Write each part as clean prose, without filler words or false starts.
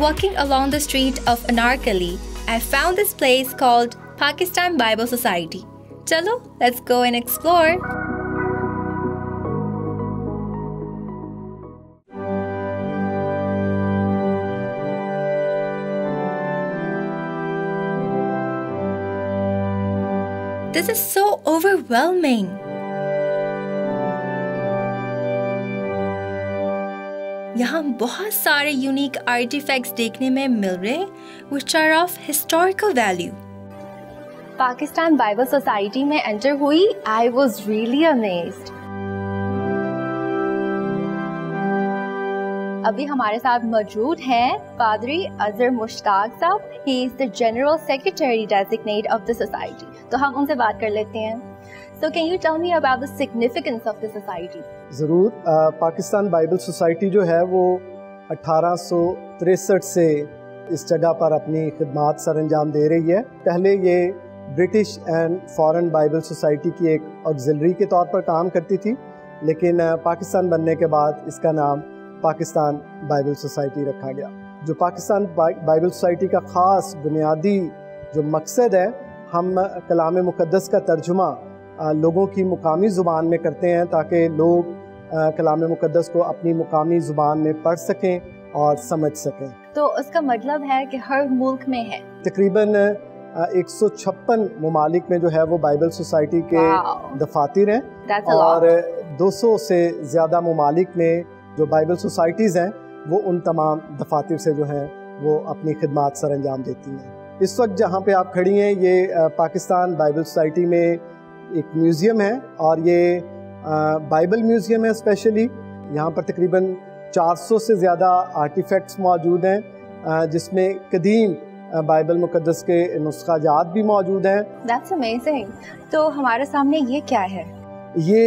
walking along the street of Anarkali, I found this place called Pakistan Bible Society. Chalo, let's go and explore. This is so overwhelming. यहाँ बहुत सारे unique artefacts देखने में मिल रहे, which are of historical value. Pakistan Bible society में enter हुई, I was really amazed. अभी हमारे साथ मौजूद हैं पादरी अजहर मुश्ताक साहब, he is the general secretary designate of the society. तो हम उनसे बात कर लेते हैं. So can you tell me about the significance of the society? ज़रूर. पाकिस्तान बाइबल सोसाइटी जो है वो 1863 से इस जगह पर अपनी खिदमात सर अंजाम दे रही है. पहले ये British and foreign Bible society की एक ऑक्सिलरी के तौर पर काम करती थी, लेकिन पाकिस्तान बनने के बाद इसका नाम पाकिस्तान बाइबल सोसाइटी रखा गया. जो पाकिस्तान बाइबल सोसाइटी का ख़ास बुनियादी जो मकसद है, हम कलाम मुक़द्दस का तर्जुमा लोगों की मुकामी ज़ुबान में करते हैं ताकि लोग कलाम मुक़द्दस को अपनी मुकामी ज़ुबान में पढ़ सकें और समझ सकें. तो उसका मतलब है कि हर मुल्क में है, तकरीबन 156 ममालिक में जो है वो बाइबल सोसाइटी के दफातर हैं, और 200 से ज़्यादा ममालिक में जो बाइबल सोसाइटीज़ हैं वो उन तमाम दफातर से जो हैं वो अपनी खिदमात सर अंजाम देती हैं. इस वक्त जहाँ पर आप खड़ी हैं ये पाकिस्तान बाइबल सोसाइटी में एक म्यूज़ियम है, और ये बाइबल म्यूज़ियम है स्पेशली. यहाँ पर तकरीबन 400 से ज़्यादा आर्टिफैक्ट्स मौजूद हैं, जिसमें कदीम बाइबल मुक़द्दस के नुस्खाजात भी मौजूद हैं. That's amazing. तो हमारे सामने ये क्या है? ये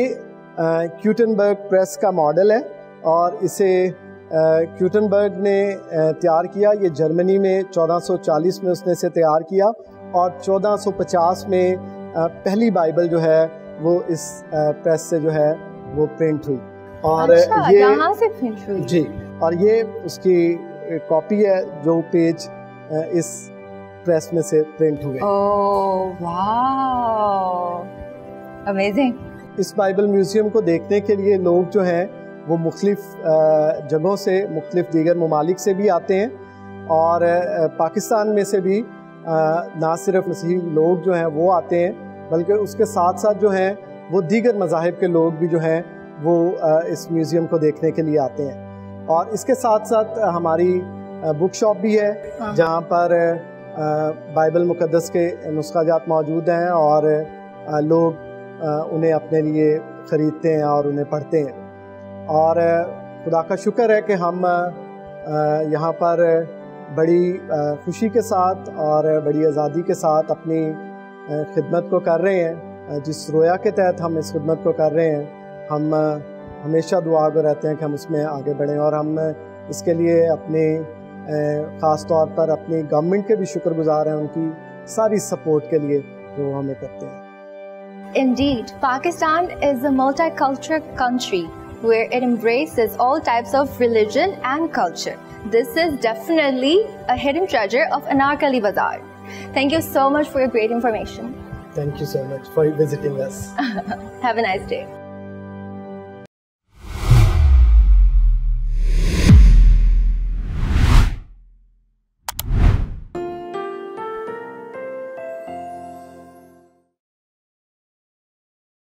ग्यूटनबर्ग प्रेस का मॉडल है, और इसे ग्यूटनबर्ग ने तैयार किया. ये जर्मनी में 1440 में उसने इसे तैयार किया, और 1450 में पहली बाइबल जो है वो इस प्रेस से जो है वो प्रिंट हुई, और अच्छा, ये यहाँ से प्रिंट हुई जी, और ये उसकी कॉपी है जो पेज इस प्रेस में से प्रिंट हुए. ओह वाह, अमेजिंग. इस बाइबल म्यूजियम को देखने के लिए लोग जो हैं वो मुख्तलिफ जगहों से, मुख्तलिफ दीगर ममालिक से भी आते हैं, और पाकिस्तान में से भी ना सिर्फ मसीही लोग जो हैं वो आते हैं, बल्कि उसके साथ साथ जो हैं वो दीगर मज़ाहिब के लोग भी जो हैं वो इस म्यूज़ियम को देखने के लिए आते हैं. और इसके साथ साथ हमारी बुक शॉप भी है, जहाँ पर बाइबल मुक़द्दस के नुस्खाजात मौजूद हैं, और लोग उन्हें अपने लिए ख़रीदते हैं और उन्हें पढ़ते हैं. और खुदा का शुक्र है कि हम यहाँ पर बड़ी खुशी के साथ और बड़ी आज़ादी के साथ अपनी खिदमत को कर रहे हैं. जिस रोया के तहत हम इस खिदमत को कर रहे हैं, हम हमेशा दुआ को रहते हैं कि हम उसमें आगे बढ़ें, और हम इसके लिए अपने ख़ास तौर पर अपनी गवर्नमेंट के भी शुक्रगुजार हैं उनकी सारी सपोर्ट के लिए जो हमें करते हैं. Indeed, Pakistan is a multicultural country where it embraces all types of religion and culture. This is definitely a hidden treasure of Anarkali Bazaar. Thank you so much for your great information. Thank you so much for visiting us. Have a nice day.